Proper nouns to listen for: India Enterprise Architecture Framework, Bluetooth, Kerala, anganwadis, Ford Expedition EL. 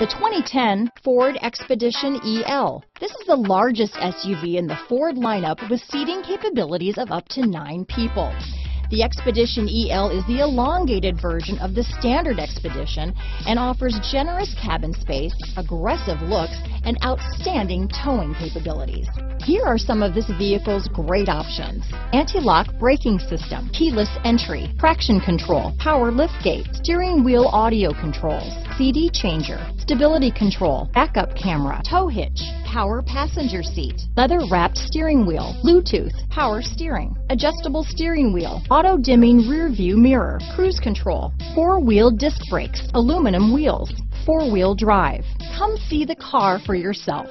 The 2010 Ford Expedition EL. This is the largest SUV in the Ford lineup with seating capabilities of up to 9 people. The Expedition EL is the elongated version of the standard Expedition and offers generous cabin space, aggressive looks, and outstanding towing capabilities. Here are some of this vehicle's great options: anti-lock braking system, keyless entry, traction control, power liftgate, steering wheel audio controls, CD changer, stability control, backup camera, tow hitch, power passenger seat, leather wrapped steering wheel, Bluetooth, power steering, adjustable steering wheel, auto dimming rear view mirror, cruise control, four-wheel disc brakes, aluminum wheels, four-wheel drive. Come see the car for yourself.